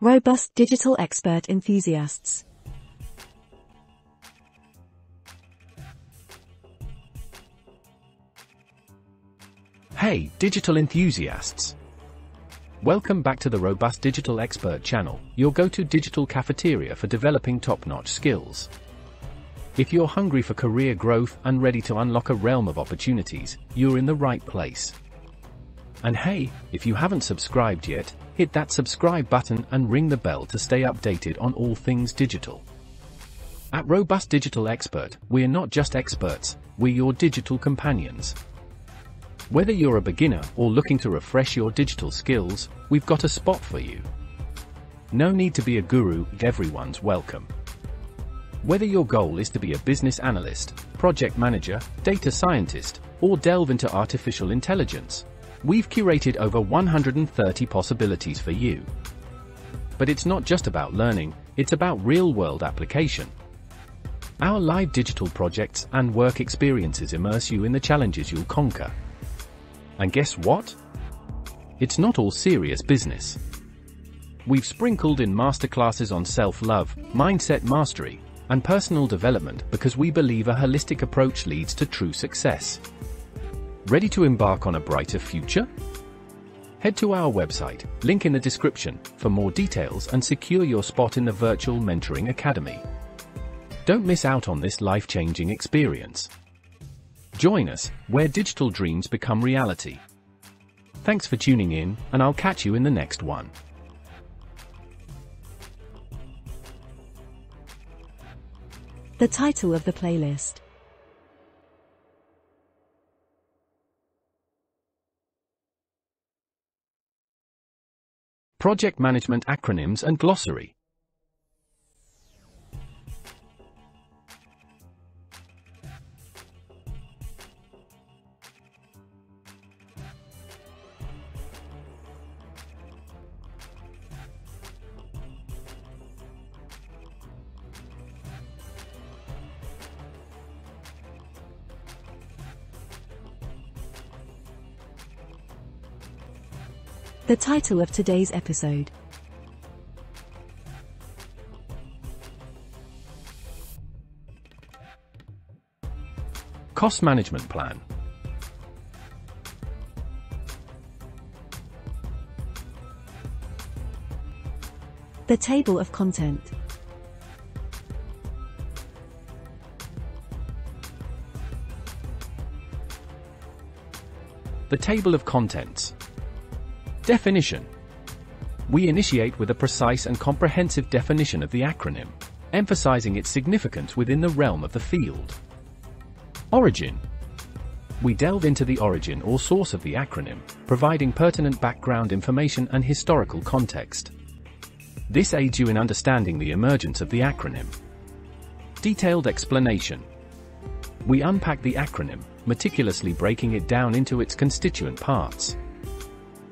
Robust Digital Expert enthusiasts. Hey, digital enthusiasts! Welcome back to the Robust Digital Expert channel, your go-to digital cafeteria for developing top-notch skills. If you're hungry for career growth and ready to unlock a realm of opportunities, you're in the right place. And hey, if you haven't subscribed yet, hit that subscribe button and ring the bell to stay updated on all things digital. At Robust Digital Expert, we're not just experts, we're your digital companions. Whether you're a beginner or looking to refresh your digital skills, we've got a spot for you. No need to be a guru, everyone's welcome. Whether your goal is to be a business analyst, project manager, data scientist, or delve into artificial intelligence, we've curated over 130 possibilities for you. But it's not just about learning, it's about real-world application. Our live digital projects and work experiences immerse you in the challenges you'll conquer. And guess what? It's not all serious business. We've sprinkled in masterclasses on self-love, mindset mastery, and personal development because we believe a holistic approach leads to true success. Ready to embark on a brighter future? Head to our website, link in the description, for more details and secure your spot in the Virtual Mentoring Academy. Don't miss out on this life-changing experience. Join us, where digital dreams become reality. Thanks for tuning in, and I'll catch you in the next one. The title of the playlist. Project Management Acronyms and Glossary. The title of today's episode. Cost Management Plan. The table of content. The table of contents. Definition. We initiate with a precise and comprehensive definition of the acronym, emphasizing its significance within the realm of the field. Origin. We delve into the origin or source of the acronym, providing pertinent background information and historical context. This aids you in understanding the emergence of the acronym. Detailed explanation. We unpack the acronym, meticulously breaking it down into its constituent parts.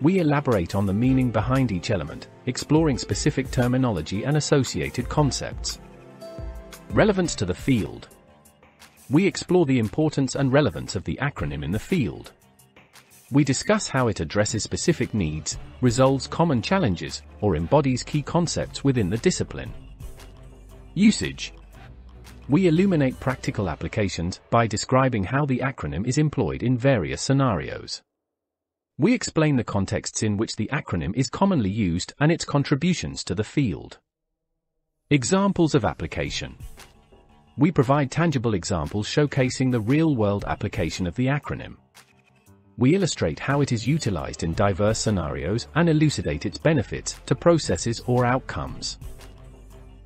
We elaborate on the meaning behind each element, exploring specific terminology and associated concepts. Relevance to the field. We explore the importance and relevance of the acronym in the field. We discuss how it addresses specific needs, resolves common challenges, or embodies key concepts within the discipline. Usage. We illuminate practical applications by describing how the acronym is employed in various scenarios. We explain the contexts in which the acronym is commonly used and its contributions to the field. Examples of application. We provide tangible examples showcasing the real-world application of the acronym. We illustrate how it is utilized in diverse scenarios and elucidate its benefits to processes or outcomes.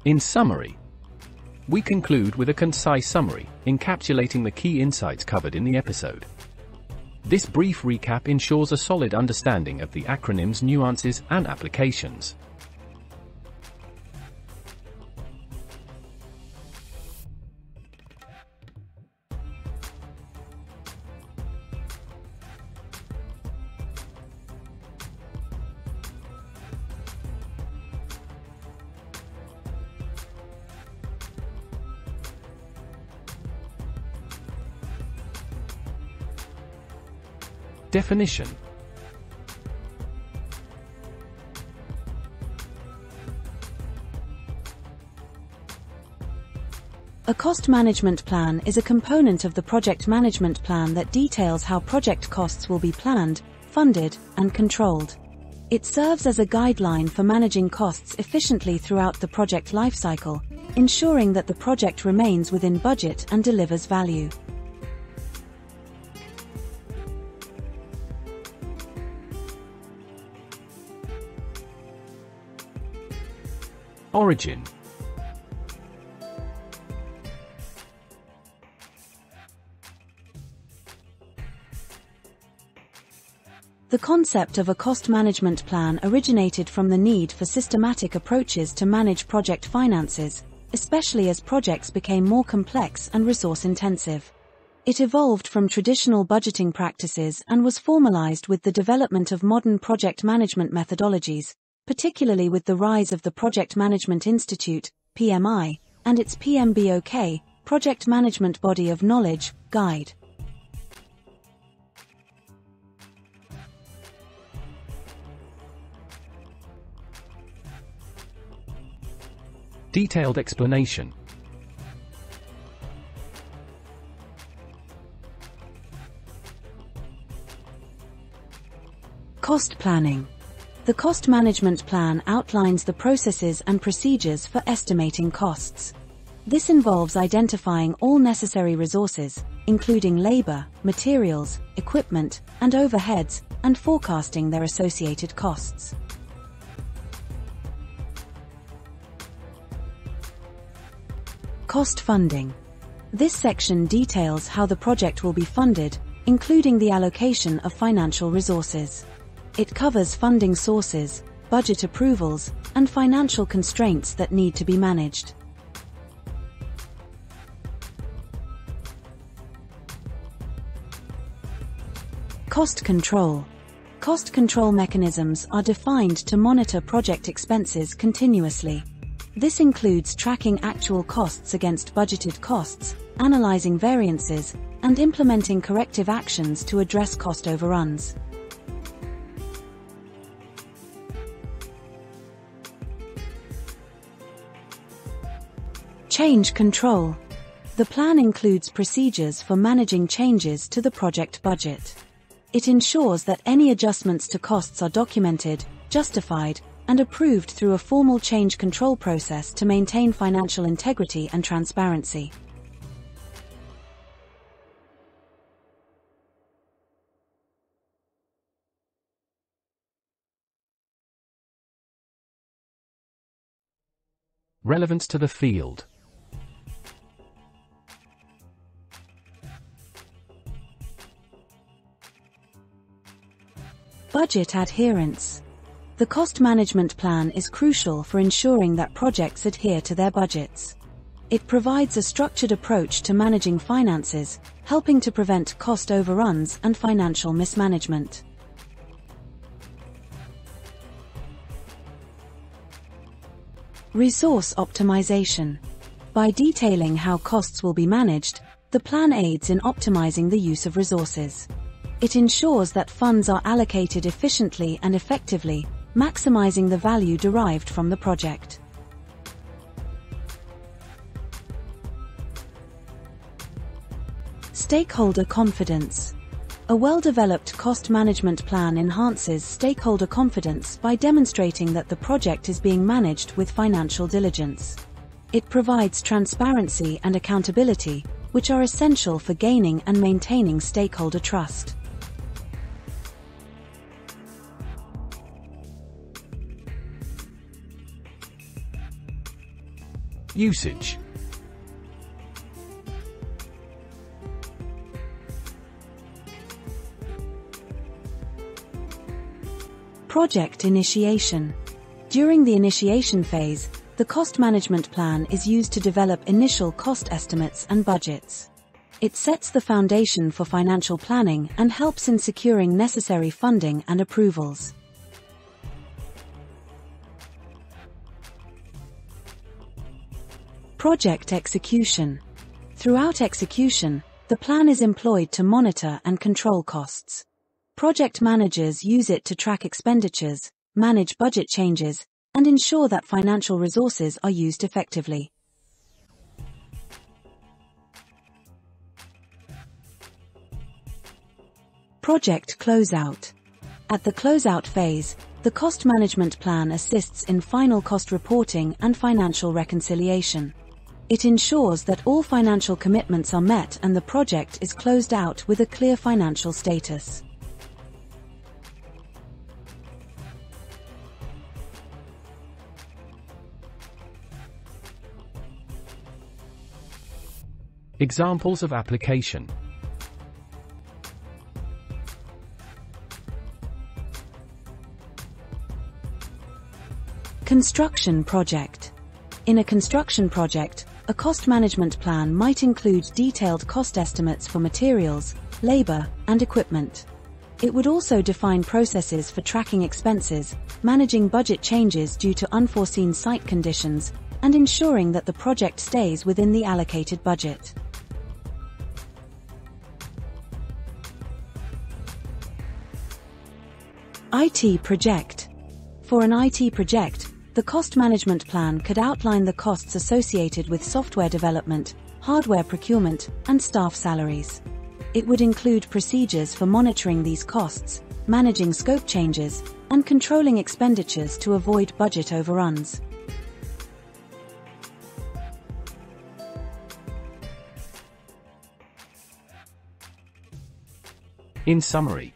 In summary, we conclude with a concise summary, encapsulating the key insights covered in the episode. This brief recap ensures a solid understanding of the acronym's nuances and applications. Definition. A cost management plan is a component of the project management plan that details how project costs will be planned, funded, and controlled. It serves as a guideline for managing costs efficiently throughout the project lifecycle, ensuring that the project remains within budget and delivers value. Origin. The concept of a cost management plan originated from the need for systematic approaches to manage project finances, especially as projects became more complex and resource-intensive. It evolved from traditional budgeting practices and was formalized with the development of modern project management methodologies, particularly with the rise of the Project Management Institute, PMI, and its PMBOK, Project Management Body of Knowledge, Guide. Detailed explanation. Cost planning. The cost management plan outlines the processes and procedures for estimating costs. This involves identifying all necessary resources, including labor, materials, equipment, and overheads, and forecasting their associated costs. Cost funding. This section details how the project will be funded, including the allocation of financial resources. It covers funding sources, budget approvals, and financial constraints that need to be managed. Cost control. Cost control mechanisms are defined to monitor project expenses continuously. This includes tracking actual costs against budgeted costs, analyzing variances, and implementing corrective actions to address cost overruns. Change control. The plan includes procedures for managing changes to the project budget. It ensures that any adjustments to costs are documented, justified, and approved through a formal change control process to maintain financial integrity and transparency. Relevance to the field. Budget adherence. The cost management plan is crucial for ensuring that projects adhere to their budgets. It provides a structured approach to managing finances, helping to prevent cost overruns and financial mismanagement. Resource optimization. By detailing how costs will be managed, the plan aids in optimizing the use of resources. It ensures that funds are allocated efficiently and effectively, maximizing the value derived from the project. Stakeholder confidence. A well-developed cost management plan enhances stakeholder confidence by demonstrating that the project is being managed with financial diligence. It provides transparency and accountability, which are essential for gaining and maintaining stakeholder trust. Usage. Project initiation. During the initiation phase, the cost management plan is used to develop initial cost estimates and budgets. It sets the foundation for financial planning and helps in securing necessary funding and approvals. Project execution. Throughout execution, the plan is employed to monitor and control costs. Project managers use it to track expenditures, manage budget changes, and ensure that financial resources are used effectively. Project closeout. At the closeout phase, the cost management plan assists in final cost reporting and financial reconciliation. It ensures that all financial commitments are met and the project is closed out with a clear financial status. Examples of application. Construction project. In a construction project, a cost management plan might include detailed cost estimates for materials, labor, and equipment. It would also define processes for tracking expenses, managing budget changes due to unforeseen site conditions, and ensuring that the project stays within the allocated budget. IT project. For an IT project, the cost management plan could outline the costs associated with software development, hardware procurement, and staff salaries. It would include procedures for monitoring these costs, managing scope changes, and controlling expenditures to avoid budget overruns. In summary,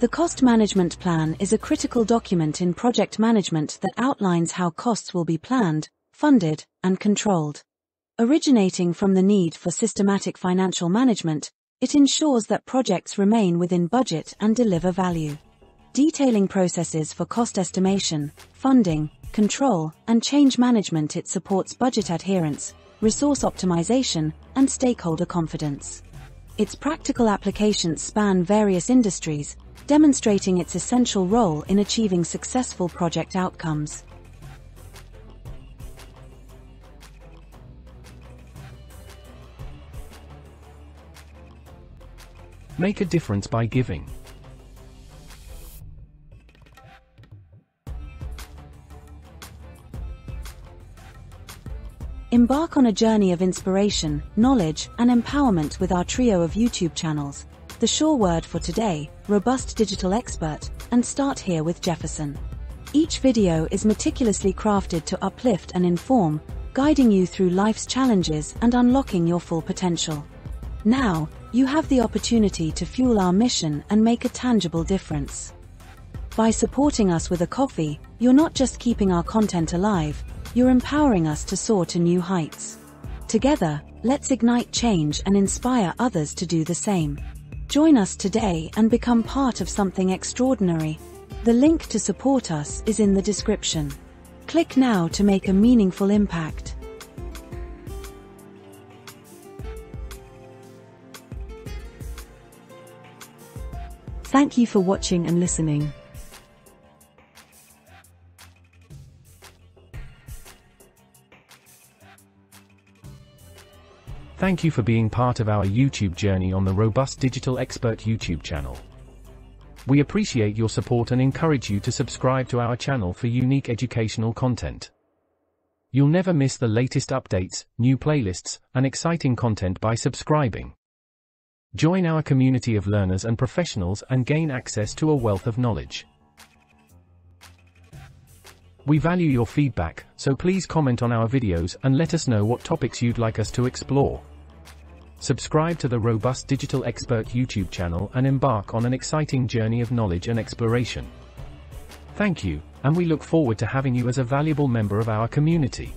the cost management plan is a critical document in project management that outlines how costs will be planned, funded, and controlled. Originating from the need for systematic financial management, it ensures that projects remain within budget and deliver value. Detailing processes for cost estimation, funding, control, and change management, it supports budget adherence, resource optimization, and stakeholder confidence. Its practical applications span various industries, demonstrating its essential role in achieving successful project outcomes. Make a difference by giving. Embark on a journey of inspiration, knowledge, and empowerment with our trio of YouTube channels, The Sure Word for Today, Robust Digital Expert, and Start Here with Jefferson. Each video is meticulously crafted to uplift and inform, guiding you through life's challenges and unlocking your full potential. Now, you have the opportunity to fuel our mission and make a tangible difference. By supporting us with a coffee, you're not just keeping our content alive, you're empowering us to soar to new heights. Together, let's ignite change and inspire others to do the same. Join us today and become part of something extraordinary. The link to support us is in the description. Click now to make a meaningful impact. Thank you for watching and listening. Thank you for being part of our YouTube journey on the Robust Digital Expert YouTube channel. We appreciate your support and encourage you to subscribe to our channel for unique educational content. You'll never miss the latest updates, new playlists, and exciting content by subscribing. Join our community of learners and professionals and gain access to a wealth of knowledge. We value your feedback, so please comment on our videos and let us know what topics you'd like us to explore. Subscribe to the Robust Digital Expert YouTube channel and embark on an exciting journey of knowledge and exploration. Thank you, and we look forward to having you as a valuable member of our community.